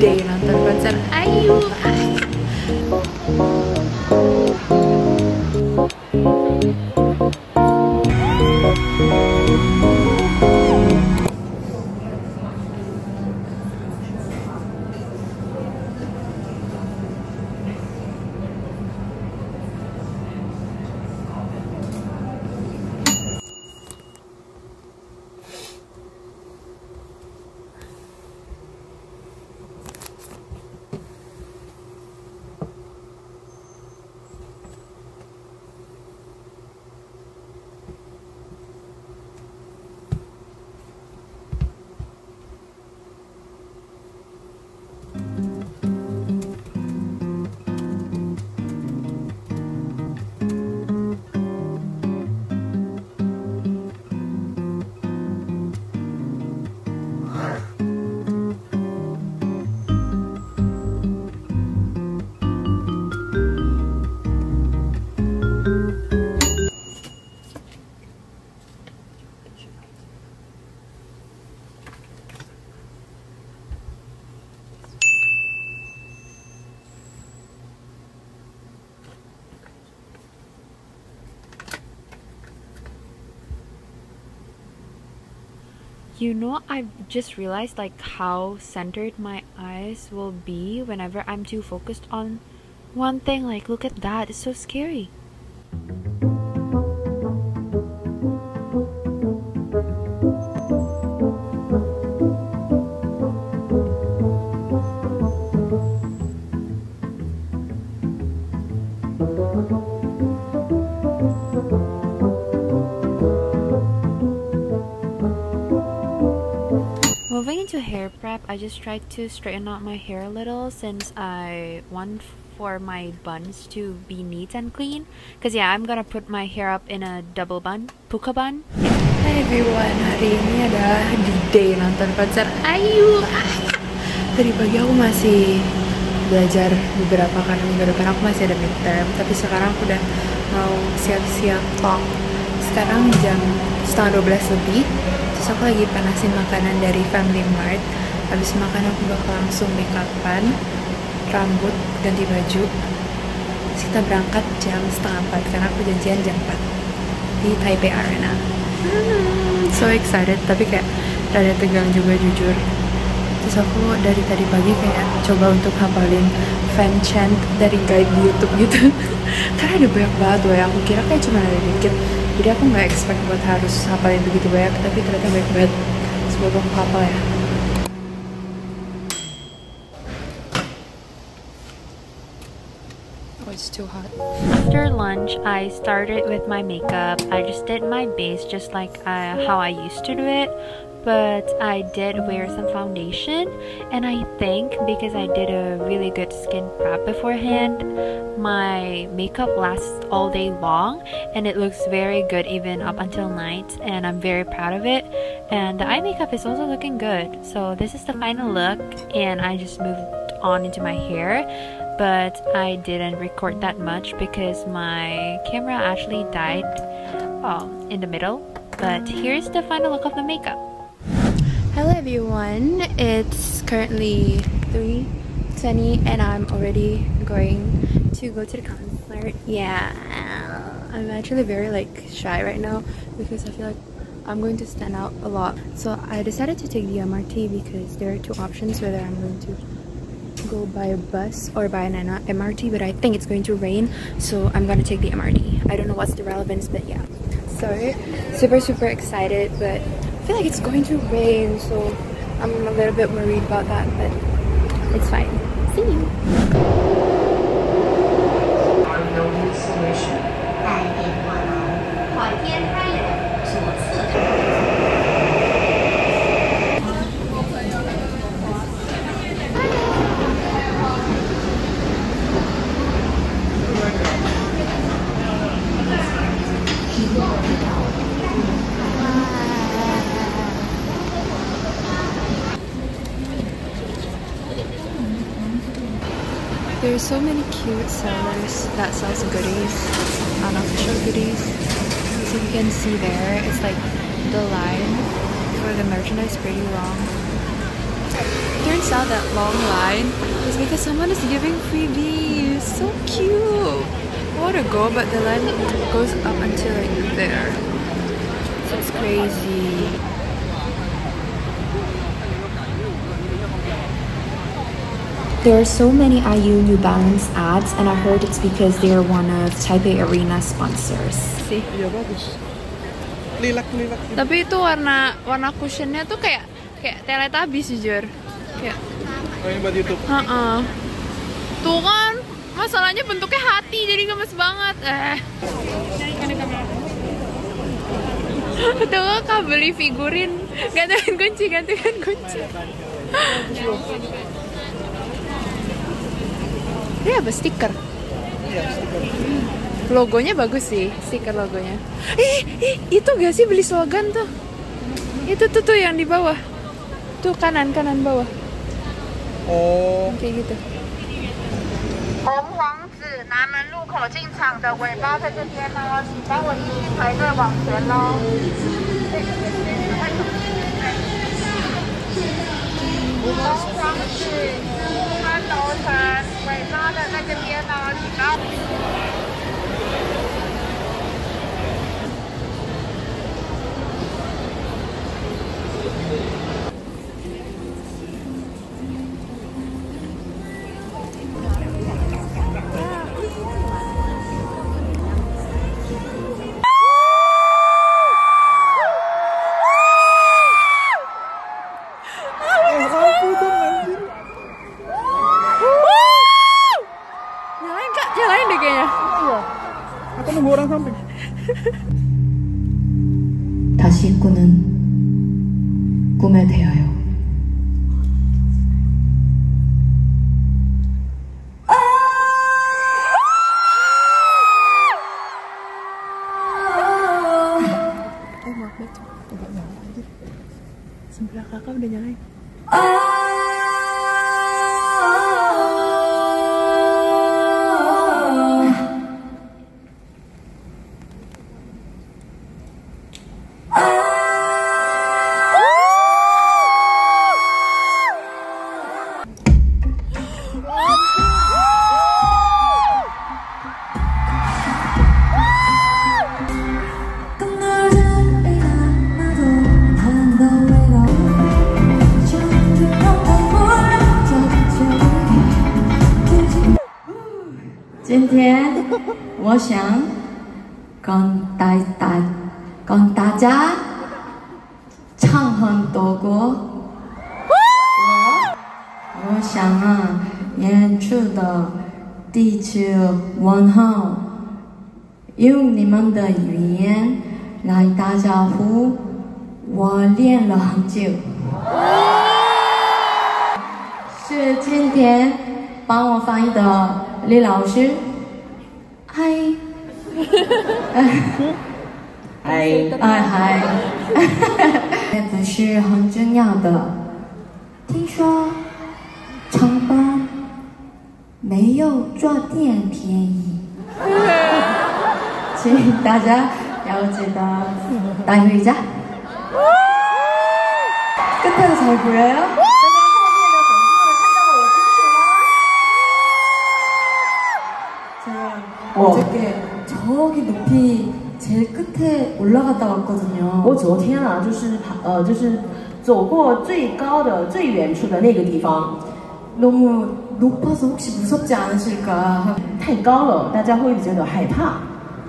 day nonton konser IU. You know, I've just realized like how centered my eyes will be whenever I'm too focused on one thing. Like, look at that, it's so scary. Hair prep, I just tried to straighten out my hair a little since I want for my buns to be neat and clean, because yeah, I'm gonna put my hair up in a double bun, puka bun. Hi everyone, hari ini adalah the day nonton konser IU. Tadi pagi aku masih belajar beberapa, karena minggu depan aku masih ada midterm, tapi sekarang aku udah mau siap-siap talk. Sekarang jam 11:30 lebih. Terus aku lagi panasin makanan dari Family Mart. Habis makan aku bakal langsung make upan, rambut, ganti baju. Terus kita berangkat jam 3:30 karena aku janjian jam 4 di Taipei Arena. So excited, tapi kayak rada tegang juga jujur. Terus aku dari tadi pagi kayak coba untuk hafalin fan chant dari guide di YouTube gitu. Karena ada banyak banget loh, yang aku kira kayak cuma ada dikit. Jadi aku nggak expect buat harus hafalin begitu banyak, tapi ternyata banyak banget. Sebab aku hafal ya. Oh, it's too hot. After lunch, I started with my makeup. I just did my base just like how I used to do it. But I did wear some foundation, and I think because I did a really good skin prep beforehand, my makeup lasts all day long and it looks very good even up until night, and I'm very proud of it. And the eye makeup is also looking good. So this is the final look, and I just moved on into my hair, but I didn't record that much because my camera actually died in the middle. But here's the final look of the makeup. Hello everyone, it's currently 3:20 and I'm already going to go to the concert. Yeah, I'm actually very like shy right now because I feel like I'm going to stand out a lot. So I decided to take the MRT because there are two options, whether I'm going to go by a bus or by an MRT, but I think it's going to rain, so I'm going to take the MRT. I don't know what's the relevance, but yeah. Sorry, super excited, but I feel like it's going to rain, so I'm a little bit worried about that, but it's fine. See you! There's so many cute sellers that sells goodies, unofficial goodies. So you can see there, it's like the line for the merchandise pretty long. turns out that long line was because someone is giving freebies. So cute! I want to go, but the line goes up until like there. So it's crazy. There are so many IU New Balance ads, and I heard it's because they are one of Taipei Arena sponsors. See? Yeah, bagus. Lilak. Tapi itu warna cushionnya tuh kayak Teletubbies jujur. Kayak. Oh, ini buat YouTube. Tuh kan, masalahnya bentuknya hati, jadi gemes banget. Tuh kak beli figurin, gantungan kunci. Dia apa stiker? Iya, stiker. Logonya bagus sih, stiker logonya. Itu gak sih beli slogan tuh? Itu tuh yang di bawah. Tuh kanan bawah. Oh, kayak gitu. 다시 꾸는 꿈에 대하여. Sebelah kakak udah nyalain. 끝에도 잘 보여요? 어저께 저기 높이 제일 끝에 올라갔다 왔거든요. 我昨天就是走过最高的最远处的那个地方. 너무 높아서 혹시 무섭지 않으실까? 太高了,大家会比较害怕.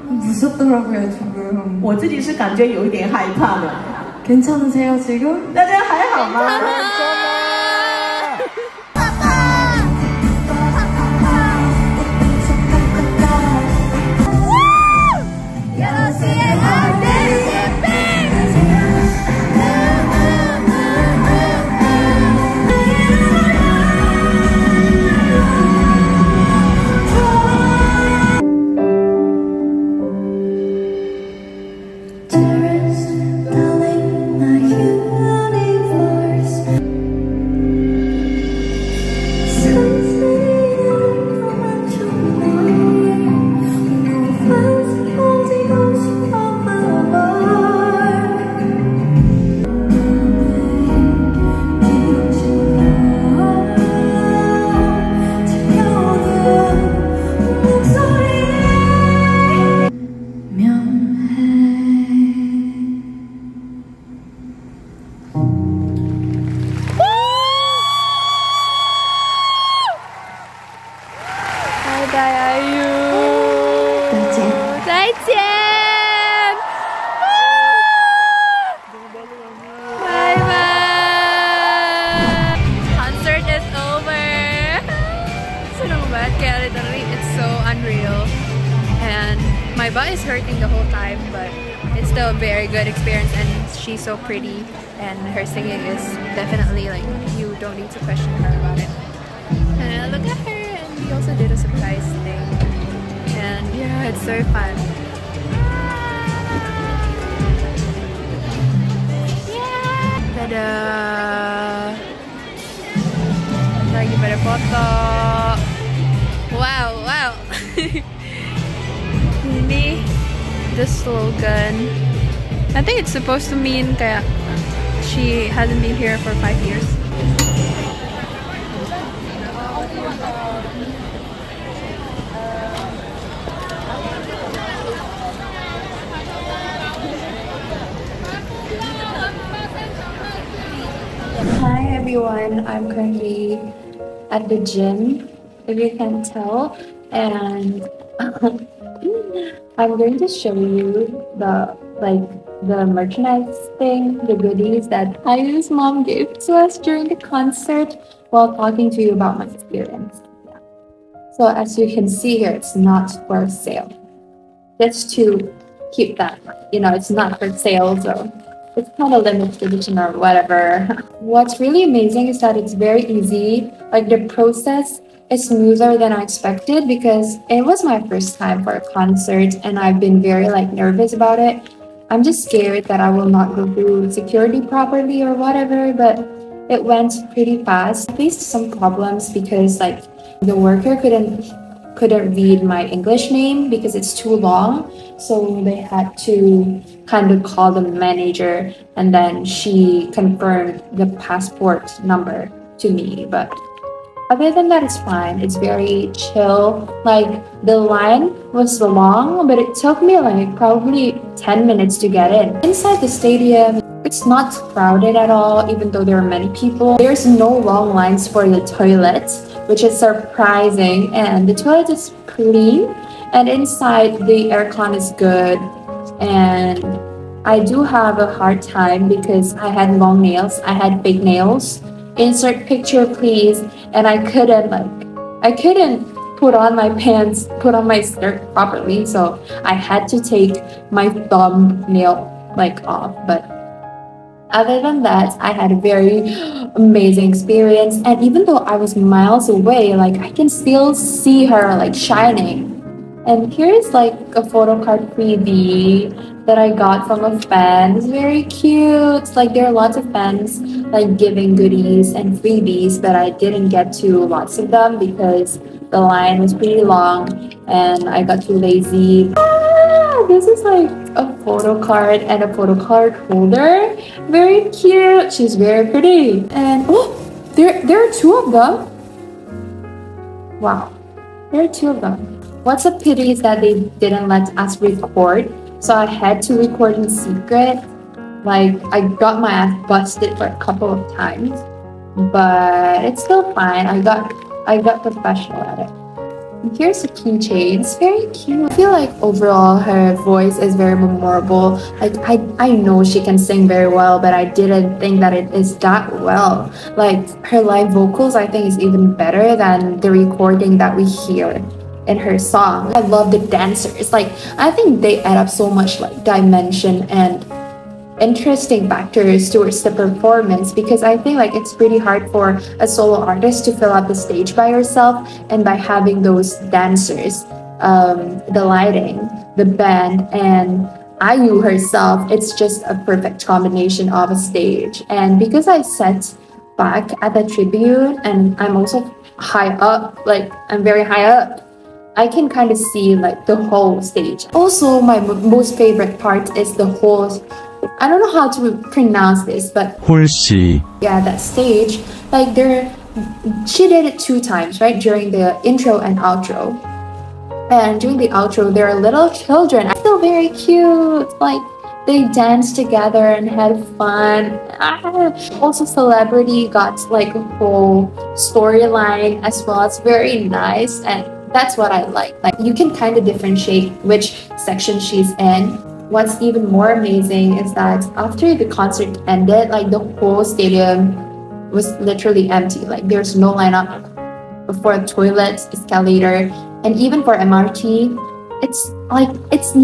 무섭더라고요 지금. 我自己是感觉有一点害怕的. 괜찮으세요 지금? 大家还好吗? Terrorist, darling, my universe. My butt is hurting the whole time, but it's still a very good experience, and she's so pretty, and her singing is definitely, like, you don't need to question her about it. And look at her, and we also did a surprise thing, and yeah, it's so fun. Tada! Lagi pada foto. Wow, wow. Ini the slogan. I think it's supposed to mean kayak she hasn't been here for 5 years. Hi everyone, I'm currently at the gym, if you can tell, and I'm going to show you the merchandise thing, the goodies that IU's mom gave to us during the concert, while talking to you about my experience. Yeah. So as you can see here, it's not for sale. Just to keep that, you know, it's not for sale, so it's not a limited edition or whatever. What's really amazing is that it's very easy. Like, the process is smoother than I expected, because it was my first time for a concert and I've been very nervous about it. I'm just scared that I will not go through security properly or whatever, but it went pretty fast. I faced some problems because the worker couldn't read my English name because it's too long, so they had to kind of call the manager, and then she confirmed the passport number to me. But other than that, it's fine. It's very chill. The line was long, but it took me probably 10 minutes to get in. Inside the stadium, it's not crowded at all, even though there are many people. There's no long lines for the toilets, which is surprising, and the toilet is clean, and inside the aircon is good. And I do have a hard time because I had long nails, I had big nails. Insert picture please. And I couldn't put on my pants, put on my skirt properly, so I had to take my thumbnail off. But other than that, I had a very amazing experience, and even though I was miles away, I can still see her shining. And here is a photo card freebie that I got from a fan. It's very cute. There are lots of fans giving goodies and freebies, but I didn't get to lots of them because the line was pretty long and I got too lazy. This is a photo card and a photo card holder. Very cute. She's very pretty. And oh, there are two of them. Wow, there are two of them. What's a pity is that they didn't let us record, so I had to record in secret. I got my ass busted for a couple of times, but it's still fine. I got professional at it. Here's a keychain. It's very cute. I feel overall her voice is very memorable. I know she can sing very well, but I didn't think that it is that well. Her live vocals, I think, is even better than the recording that we hear in her song. I love the dancers. I think they add up so much dimension and interesting factors towards the performance, because I think it's pretty hard for a solo artist to fill out the stage by herself, and by having those dancers, the lighting, the band, and IU herself, it's just a perfect combination of a stage. And because I sat back at the tribune, and I'm also high up, I'm very high up, I can kind of see the whole stage. Also, my most favorite part is the whole, I don't know how to pronounce this, but Horsey. Yeah, that stage. She did it 2 times, right? During the intro and outro. And during the outro, there are little children. I feel very cute. They danced together and had fun. Also, celebrity got a whole storyline as well. It's very nice, and that's what I like. You can kind of differentiate which section she's in. What's even more amazing is that after the concert ended, the whole stadium was literally empty. There's no lineup for toilets, escalator, and even for MRT. it's like, it's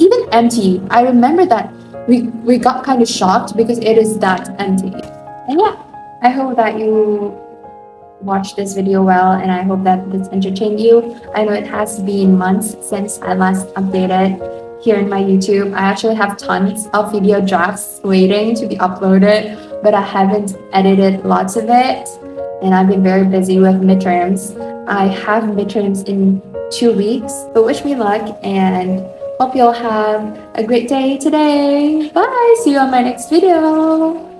even empty. I remember that we got kind of shocked because it is that empty. And yeah, I hope that you watched this video well, and I hope that this entertained you. I know it has been months since I last updated here in my YouTube. I actually have tons of video drafts waiting to be uploaded, but I haven't edited lots of it, and I've been very busy with midterms. I have midterms in 2 weeks, but wish me luck, and hope you all have a great day today. Bye, see you on my next video.